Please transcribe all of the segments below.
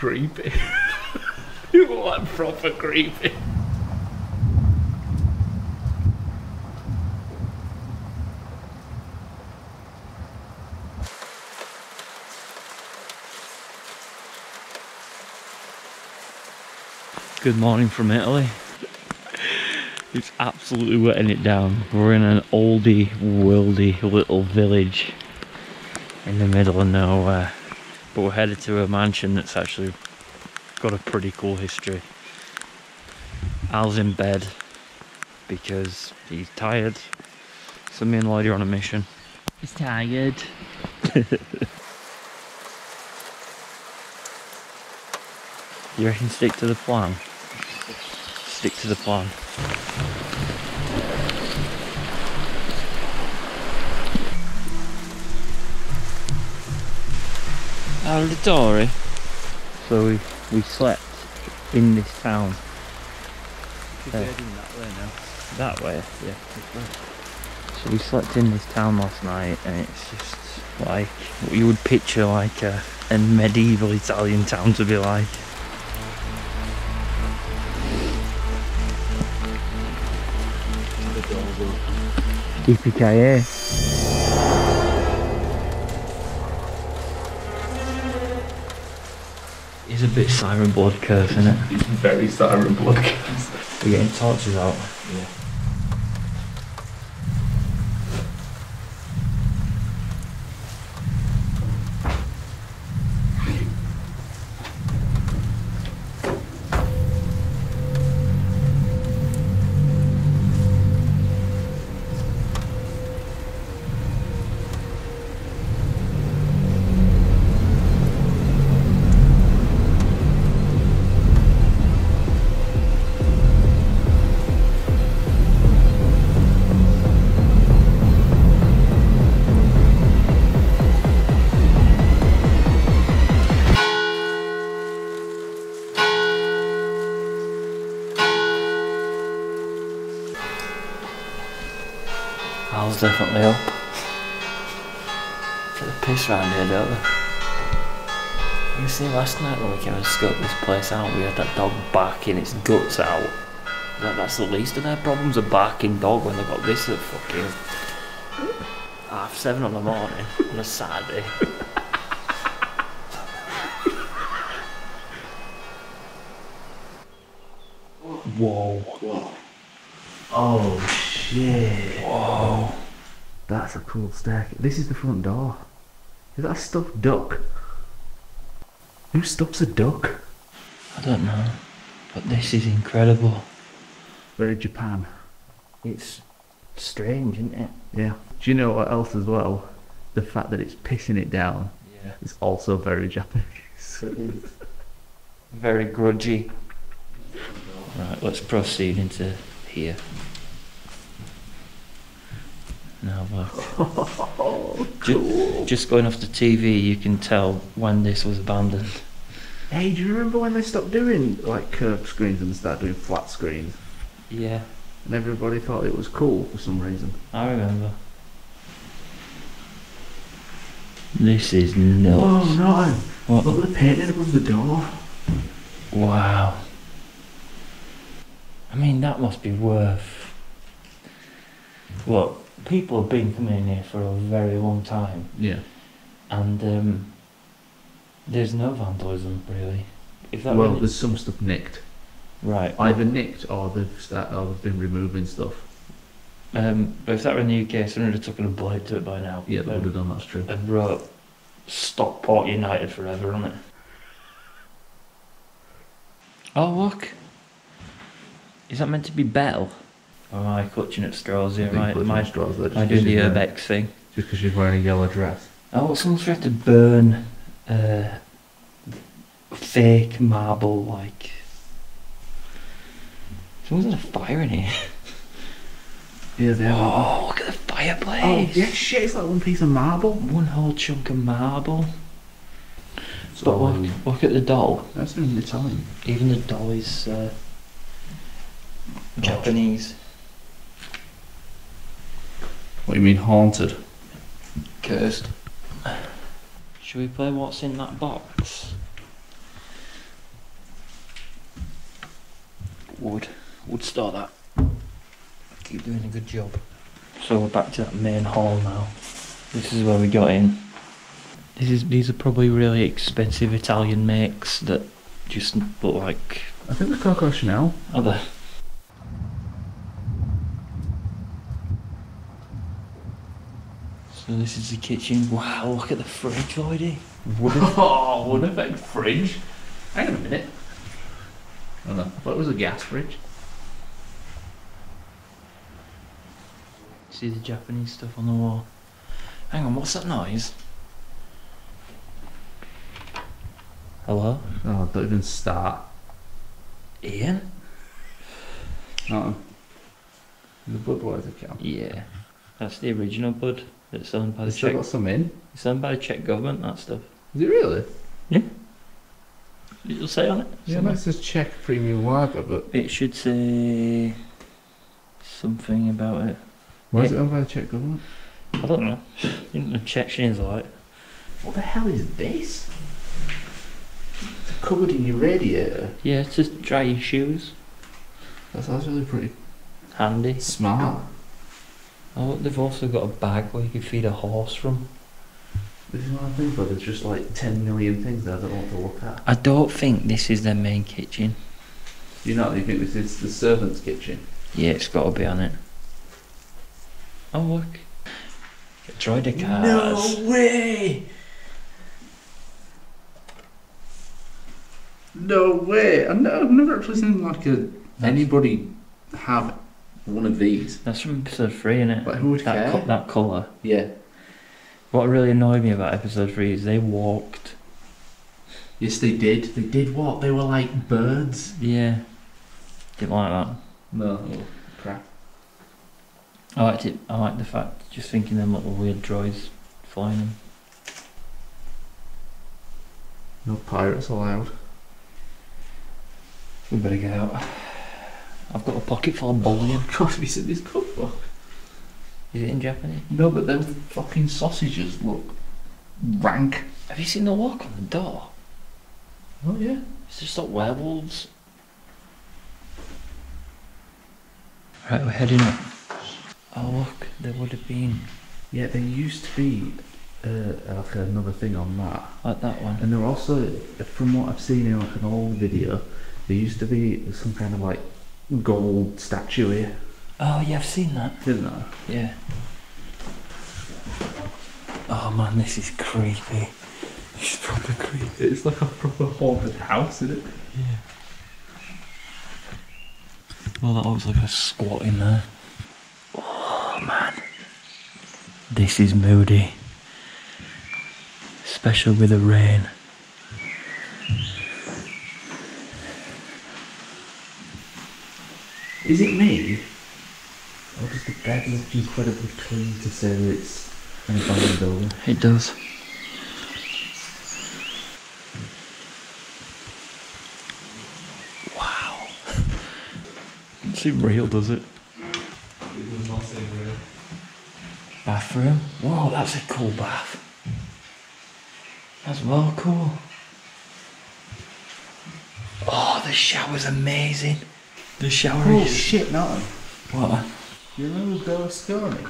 creepy. You want proper creepy. Good morning from Italy. It's absolutely wetting it down. We're in an oldie, worldy little village in the middle of nowhere. But we're headed to a mansion that's actually got a pretty cool history. Al's in bed because he's tired. So me and Lloyd are on a mission. He's tired. You reckon stick to the plan? Stick to the plan. Alridori. So we slept in this town. We're heading that way now. That way? Yeah. So we slept in this town last night, and it's just like what you would picture like a medieval Italian town to be like. Yippee-ki-yay. It's a bit siren blood curse, isn't it? It's very siren blood curse. We're getting torches out. Yeah. Al's definitely up. Get the piss round here, don't they? You see last night when we came and scoped this place out, we had that dog barking its guts out. That's the least of their problems, a barking dog when they got this at fucking 7:30 on the morning on a Saturday. Whoa. Whoa. Oh shit. Whoa. That's a cool staircase. This is the front door. Is that a stuffed duck? Who stuffs a duck? I don't know. But this is incredible. We're in Japan. It's strange, isn't it? Yeah. Do you know what else as well? The fact that it's pissing it down. Yeah. It's also very Japanese. It is. Very grudgy. Right, let's proceed into here. Now look. Oh, cool. Just going off the TV, you can tell when this was abandoned. Hey, do you remember when they stopped doing like curved screens and started doing flat screens? Yeah. And everybody thought it was cool for some reason. I remember. This is nuts. Oh no! What? Look at the painting above the door. Wow. I mean, that must be worth... Look, people have been coming in here for a very long time. Yeah. And there's no vandalism, really. If that well, there's some stuff nicked. Right. Either nicked or they've been removing stuff. But if that were in the UK, someone would have taken a blade to it by now. Yeah, they would have done, that's true. And wrote, Stockport United forever, on it. Oh, look. Is that meant to be Belle? Or am I clutching at straws here? Am I doing the Urbex thing? Just because she's wearing a yellow dress. Oh, someone's tried to burn fake marble, like... Someone's had a fire in here. Yeah, they are. Oh, look at the fireplace! Oh, yeah, shit, it's like one piece of marble. One whole chunk of marble. So, but look at the doll. That's even Italian. Even the doll is... Japanese. What do you mean haunted? Cursed. Should we play what's in that box? would start that. Keep doing a good job. So we're back to that main hall now. This is where we got in. These are probably really expensive Italian makes that just look like... I think they're Coco Chanel. Are they? So this is the kitchen. Wow, look at the fridge, Voidy. Oh, wood effect fridge. Hang on a minute. Oh no, I thought it was a gas fridge. See the Japanese stuff on the wall. Hang on, what's that noise? Hello? Oh, don't even start. Ian? No. The Budweiser can. Yeah. That's the original Bud that's selling by the Czech... It's got some in? It's selling by the Czech government, that stuff. Is it really? Yeah. It'll say on it. Yeah, no, it says Czech Premium Lager, but... It should say... something about it. Why is it owned by the Czech government? I don't know. Didn't the Chechens like... What the hell is this? It's covered in your radiator. Yeah, it's just dry your shoes. That sounds really pretty... handy. Smart. Oh look, they've also got a bag where you can feed a horse from. This is what I think, but there's just like 10 million things that I don't want to look at. I don't think this is their main kitchen. Do you not? You think this is the servants' kitchen? Yeah, it's got to be on it. Oh look, try the cars. No way! No way! I've never actually seen like anybody have one of these. That's from episode 3, isn't it? But who would care? That colour. Yeah. What really annoyed me about episode 3 is they walked. Yes, they did. They did walk. They were like birds. Yeah. Didn't like that. No. Oh, crap. I liked it. I liked the fact, just thinking them little weird droids flying them. No pirates allowed. We better get out. I've got a pocket full of bullion. Oh, God, have you seen this cookbook? Is it in Japanese? No, but them fucking sausages look rank. Have you seen the lock on the door? Oh yeah. It's just like werewolves. Right, we're heading up. Oh look, there would have been... Yeah, there used to be like another thing on that. Like that one. And there were also, from what I've seen in like an old video, there used to be some kind of like gold statue here. Oh yeah, I've seen that. Didn't I? Yeah. Oh man, this is creepy. It's proper creepy. It's like a proper haunted house, isn't it? Yeah. Well, that looks like a squat in there. Oh man, this is moody. Especially with the rain. Is it me? Or does the bed look incredibly clean to say that it's an abandoned building? It does. Wow. Doesn't seem real, does it? It does not seem real. Bathroom? Whoa, that's a cool bath. That's well cool. Oh, the shower's amazing. The shower is... Oh shit, no. What? Do you remember Berlusconi?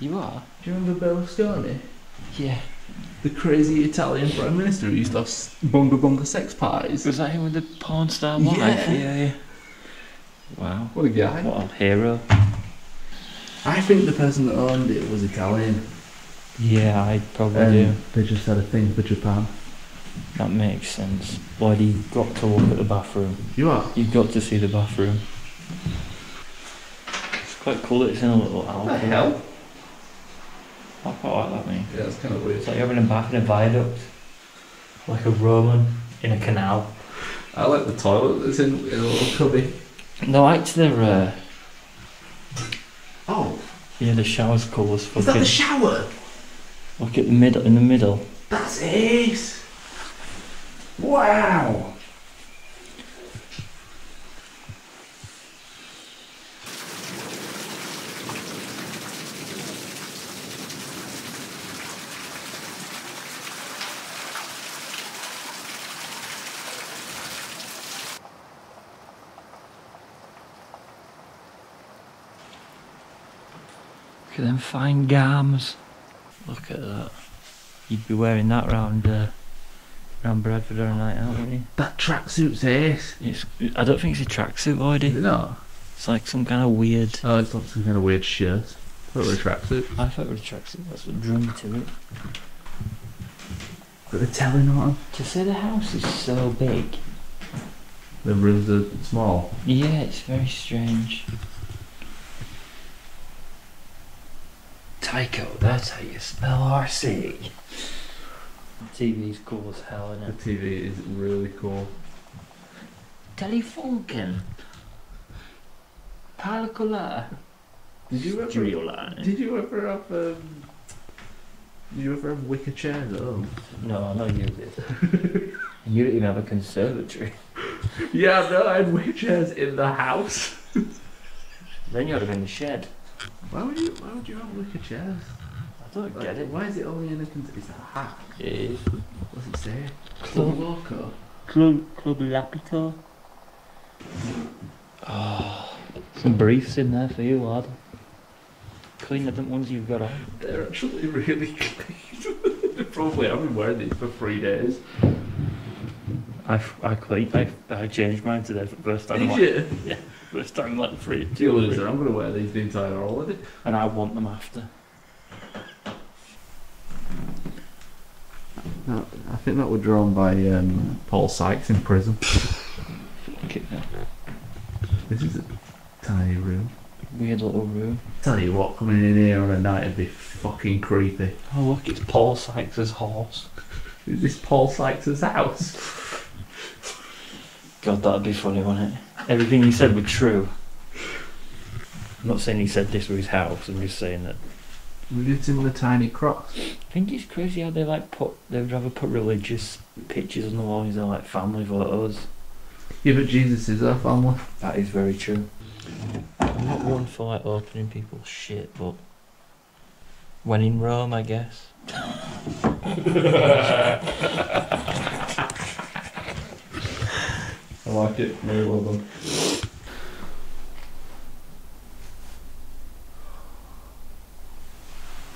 You are? Do you remember Berlusconi? Yeah. The crazy Italian Prime Minister who used to have bunga bunga sex pies. Was that him with the porn star wife? Yeah. Yeah. Wow. What a guy. What a hero. I think the person that owned it was Italian. Yeah, I probably do. They just had a thing for Japan. That makes sense. Why do you got to look at the bathroom? You are? You've got to see the bathroom. It's quite cool that it's in a little alcove. What the hell? I quite like that, mate. Yeah, it's kind of weird. It's like you're having a bath in a viaduct. Like a Roman in a canal. I like the toilet that's in a little cubby. No, I liked their... Oh! Yeah, the shower's cool as fuck. Is that the shower? Look at the middle, in the middle. That's it! Wow! Look at them fine garms. Look at that. You'd be wearing that round Bradford or a night out, wouldn't you? That tracksuit's ace. I don't think it's a tracksuit, Lloyd. Is it not? It's like some kind of weird... Oh, it's like some kind of weird shirt. I thought it was a tracksuit. I thought it was a tracksuit. That's what drew me to it. Got the telling on. To say the house is so big. The rooms are small. Yeah, it's very strange. Tycho, that's how you spell RC. The TV's cool as hell, isn't it? The TV is really cool. Telefunken. Palicola. Did you ever have wicker chairs at home? No, I know you did. And you didn't even have a conservatory. Yeah, no, I had wicker chairs in the house. Then you had them in the shed. Why would you have wicker chairs? I don't get it. Why is it only in a conservatory? It's a hack. It is. What does it say? Club Loco. Club Lapito. Oh. Some briefs in there for you, lad. Cleaner than ones you've got on. They're actually really clean. They probably haven't worn these for 3 days. I changed mine today for the first time. Did you? Yeah, first time in like 3 days. You're a loser. I'm going to wear these the entire holiday. And I want them after. No, I think that were drawn by Paul Sykes in prison. Fucking hell. This is a tiny room. Weird little room. Tell you what, coming in here on a night would be fucking creepy. Oh look, it's Paul Sykes' horse. Is this Paul Sykes' house? God, that'd be funny, wouldn't it? Everything he said was true. I'm not saying he said this was his house, I'm just saying that. We lived in the tiny cross. I think it's crazy how they like they'd rather put religious pictures on the wall instead of like family photos. Yeah, but Jesus is our family. That is very true. I'm not one for like opening people's shit, but when in Rome, I guess. I like it. Very well done.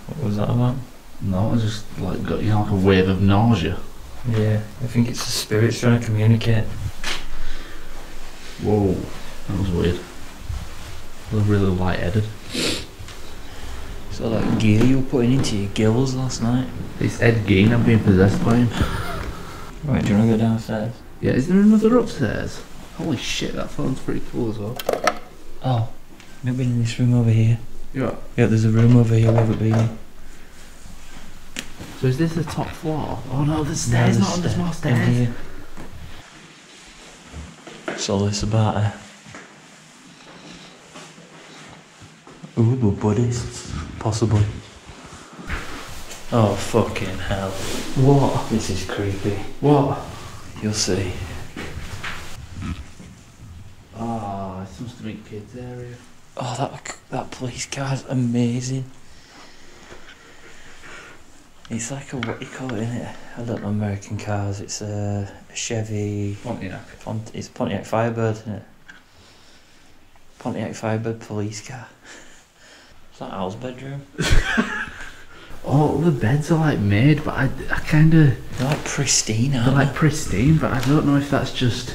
What was that about? No, I just like got you like a wave of nausea. Yeah, I think it's the spirits trying to communicate. Whoa, that was weird. I'm really light-headed. So that gear you were putting into your gills last night? It's Ed Gein, I'm being possessed by him. Right, do you want to go downstairs? Yeah, is there another upstairs? Holy shit, that phone's pretty cool as well. Oh, we've been in this room over here. Yeah. Yeah, there's a room over here we haven't been in. So is this the top floor? Oh no, the stairs, no, not on the small stairs. What's all this about, eh? Ooh, we're Buddhists, possibly. Oh, fucking hell. What? This is creepy. What? You'll see. Ah, it's supposed to be kids' area. Oh, that police car's amazing. It's like a, what do you call it, innit? I don't know American cars, it's a Chevy... Pontiac. It's Pontiac Firebird, isn't it? Pontiac Firebird police car. Is that Al's bedroom? All the beds are like made, but I kind of... They're like pristine, aren't they? They're like pristine, but I don't know if that's just...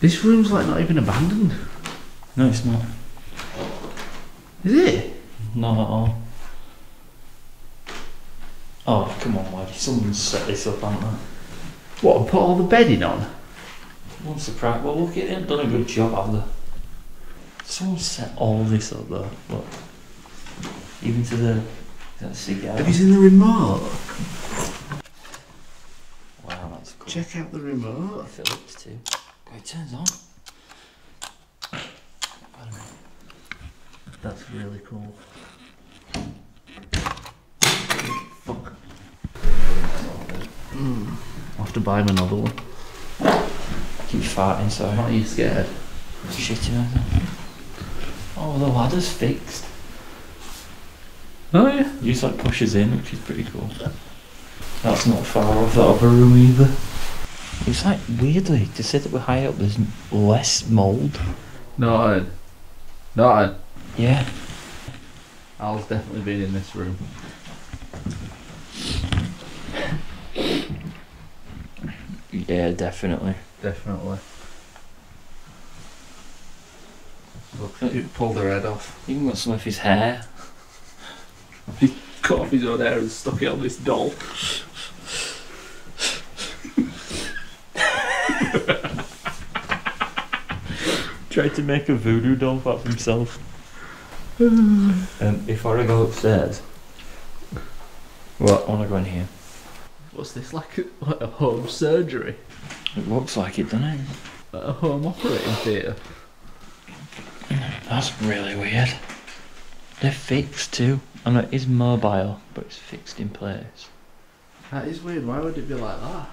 This room's like not even abandoned. No, it's not. Is it? Not at all. Oh, come on, Mike. Someone's set this up, haven't they? What, and put all the bedding on? One surprise. Well, look, it ain't done a good job, have they? Someone set all this up though, look. Even to the cigar. Have you seen the remote? Wow, that's cool. Check out the remote. Phillips too. Oh, it turns on. Wait a minute. That's really cool. Fuck. I'll have to buy him another one. I keep farting, sorry. Aren't you scared? Shitting on that. Oh, the ladder's fixed. Oh yeah. It just like pushes in, which is pretty cool. That's not far off that other room either. It's like, weirdly, to say that we're high up, there's less mould. Not. Yeah. Al's definitely been in this room. Yeah, definitely. Definitely. Look, he pulled her head off. Even got some of his hair. He cut off his own hair and stuck it on this doll. Tried to make a voodoo doll of himself. Before I go upstairs, well, I want to go in here. What's this, like a home surgery? It looks like it, doesn't it? Like a home operating theatre. That's really weird. They're fixed too. I know it is mobile, but it's fixed in place. That is weird. Why would it be like that?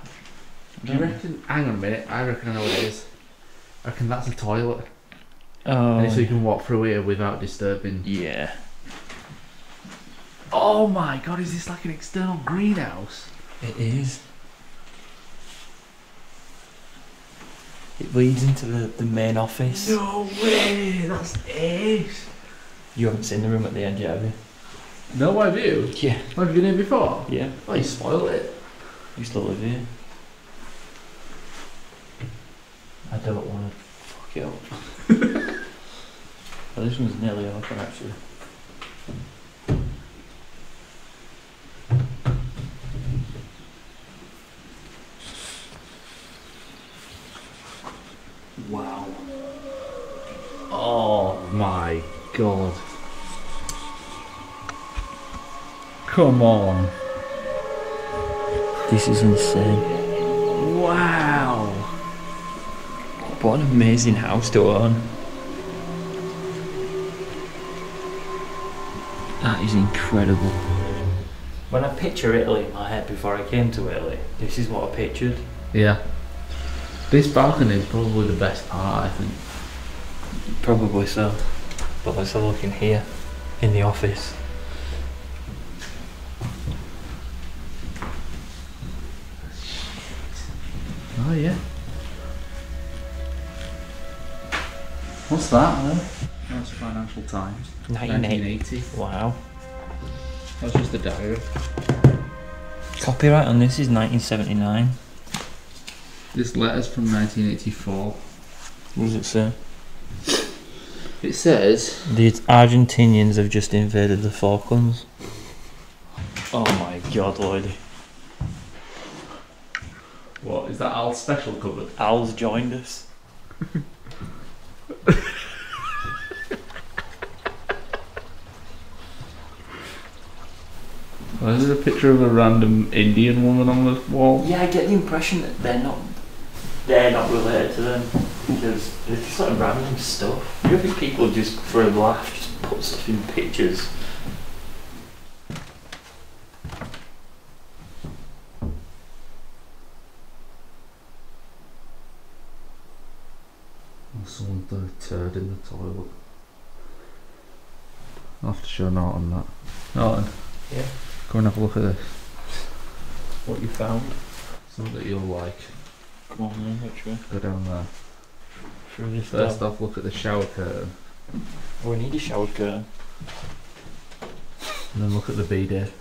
Do you reckon? Hang on a minute. I reckon I know what it is. I reckon that's a toilet. Oh. And so you can walk through here without disturbing. Yeah. Oh my god! Is this like an external greenhouse? It is. It leads into the main office. No way! That's it! You haven't seen the room at the end yet, have you? No, have you? Yeah. Have you been here before? Yeah. Oh, you spoiled it. You still live here. I don't want to fuck it up. Well, this one's nearly open, actually. Wow. Oh my god. Come on. This is insane. Wow. What an amazing house to own. That is incredible. When I picture Italy in my head before I came to Italy, this is what I pictured. Yeah. This balcony is probably the best part, I think. Probably so. But let's have a look in here, in the office. Oh yeah. What's that then? That's Financial Times. 1980. Wow. That's just a diary. Copyright on this is 1979. This letter's from 1984. What does it say? It says... The Argentinians have just invaded the Falklands. Oh my god, lady. What, is that Al's special cupboard? Al's joined us. Well, there's a picture of a random Indian woman on the wall. Yeah, I get the impression that they're not related to them, because it's just like random stuff. You think people just for a laugh just put stuff in pictures? Oh, someone threw a turd in the toilet. I'll have to show Norton that. Norton? Yeah? Go and have a look at this. What you found? Something that you'll like. Come on then, which way? Go down there. First off, look at the shower curtain. Oh, we need a shower curtain. And then look at the bidet.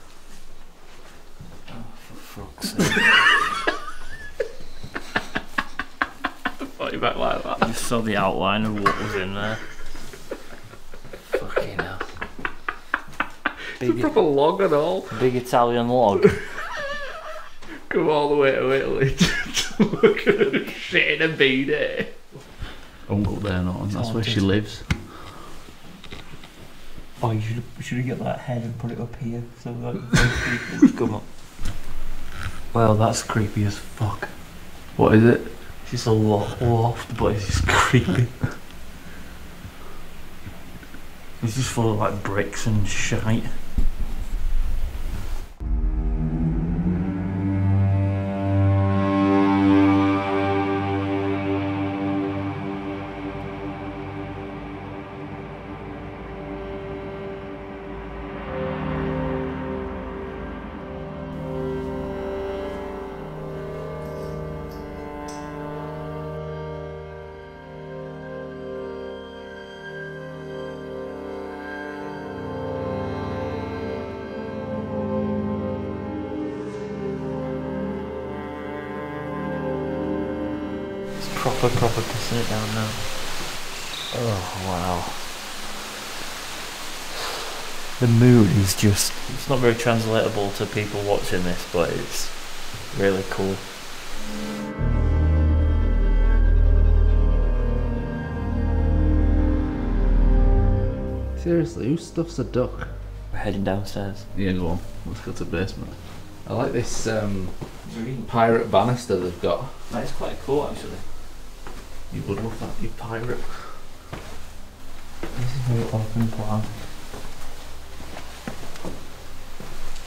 Oh, for fuck's sake. I thought you back like that. You saw the outline of what was in there. Fucking hell. It's a proper log and all. Big Italian log. Come all the way to Italy. Look at her shit in a bidet. Oh, look there, Norton. That's where she lives. Oh, you should have got that head and put it up here so that come up. Well, that's creepy as fuck. What is it? It's just a loft, but it's just creepy. It's just full of like bricks and shite. proper casino down now. Oh, wow. The mood is just... It's not very translatable to people watching this, but it's really cool. Seriously, who stuffs a duck? We're heading downstairs. Yeah, go on. Let's go to the basement. I like this pirate banister they've got. That is quite cool, actually. You would love that, you pirate. This is very open plan.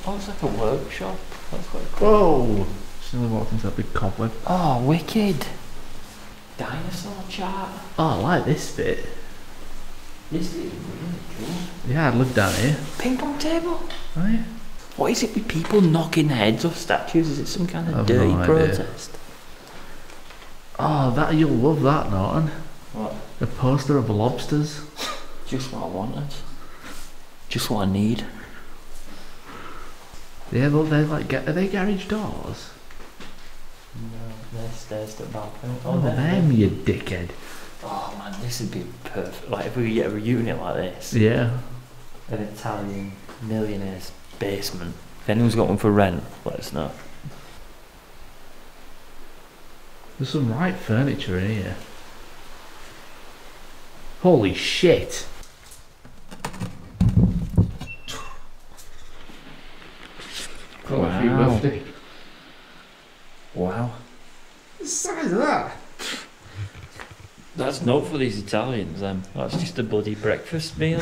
Oh, it's like a workshop. That's quite cool. Whoa! Suddenly walked into a big cobweb. Oh, wicked! Dinosaur chart. Oh, I like this bit. This is really cool. Yeah, I'd live down here. Ping pong table? Oh, yeah. What is it with people knocking heads off statues? Is it some kind of dirty protest? Oh, that you'll love that, Norton. What? A poster of lobsters. Just what I wanted. Just what I need. Yeah, well, they're like, are they garage doors? No, they're stairs to the balcony. Oh, them, you dickhead. Oh man, this would be perfect. Like, if we get a reunion like this. Yeah. An Italian millionaire's basement. If anyone's got one for rent, let us know. There's some right furniture in here. Holy shit! Oh, wow. Wow. The size of that! That's not for these Italians then. That's just a bloody breakfast meal.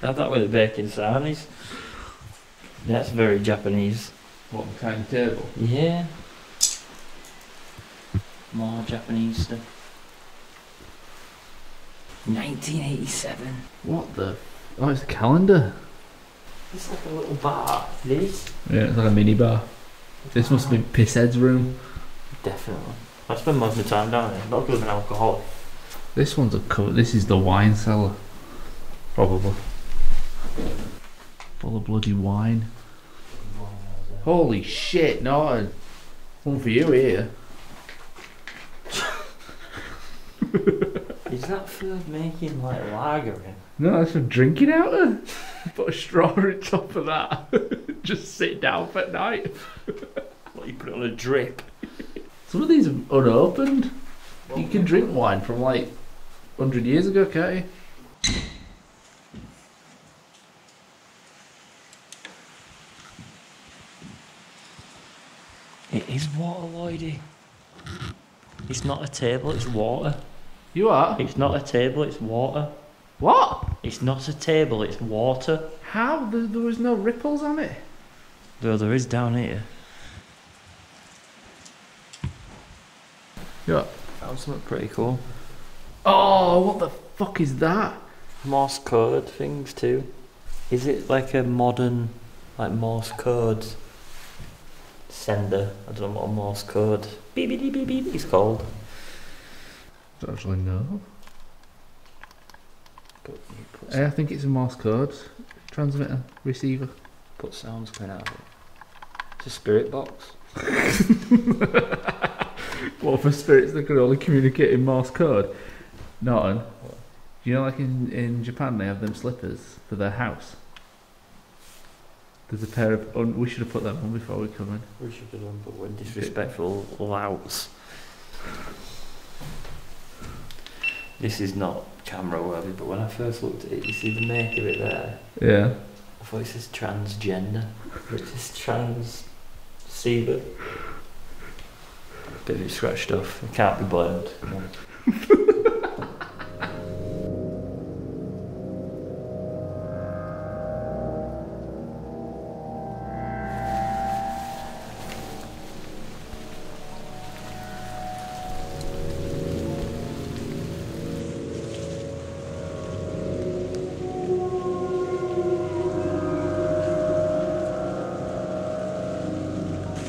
Have that with a bacon sarnies. That's very Japanese. What kind of table? Yeah. More Japanese stuff. 1987. What the? Oh, it's a calendar. It's like a little bar, this. Yeah, it's like a mini bar. This must have been Pisshead's room. Definitely. I spend most of the time down here, not because I'm an alcoholic. This one's a cover, this is the wine cellar. Probably. Full of bloody wine. Holy shit, Norton. One for you here. Is that for making like lagering? No, that's for drinking out of. Put a straw on top of that. Just sit down for night. Like you put it on a drip. Some of these are unopened. Well, you can drink wine from like 100 years ago, can't you? It is water, Lloydie. It's not a table, it's water. You are? It's not a table, it's water. What? It's not a table, it's water. How? There was no ripples on it. Though there is down here. Yeah. That was something pretty cool. Oh, what the fuck is that? Morse code things too. Is it like a modern, like Morse code sender? I don't know what a Morse code beep beep beep beep is called. I don't actually know. I think it's a Morse code transmitter, receiver. Put sounds coming out of it. It's a spirit box. What for spirits that can only communicate in Morse code? Norton, you know, like in Japan they have them slippers for their house. There's a pair of. We should have put them on before we come in. We should have done, but we're disrespectful louts. This is not camera worthy, but when I first looked at it, you see the make of it there? Yeah. I thought it says transgender, which is transceiver. Bit of it scratched off, it can't be blamed.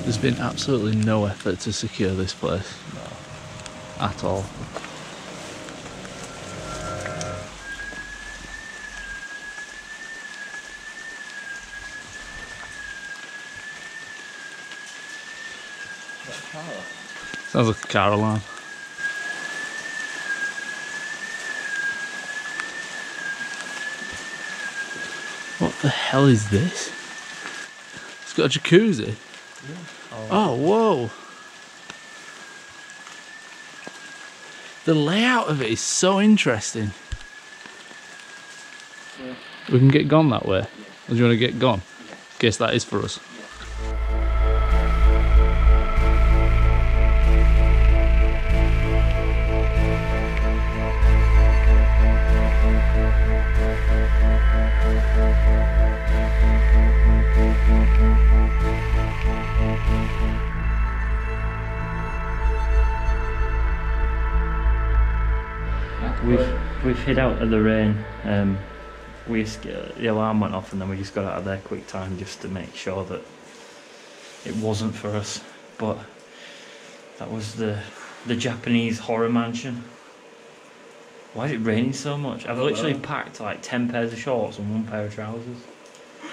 There's been absolutely no effort to secure this place. No. At all. Sounds like a car alarm. the hell is this? It's got a jacuzzi. Yeah. Oh, whoa. The layout of it is so interesting. Yeah. We can get gone that way. Yeah. Or do you want to get gone? Yeah. Guess that is for us. We've hid out of the rain. The alarm went off and then we just got out of there quick time just to make sure that it wasn't for us. But that was the Japanese horror mansion. Why is it raining so much? I've literally packed like 10 pairs of shorts and one pair of trousers.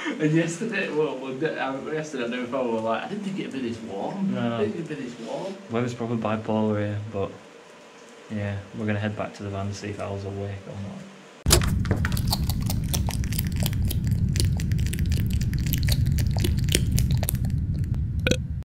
And yesterday, yesterday I never thought we were like, I didn't think it'd be this warm. No. I didn't think it'd be this warm. Weather's probably bipolar here, but yeah, we're going to head back to the van to see if Al's awake or not.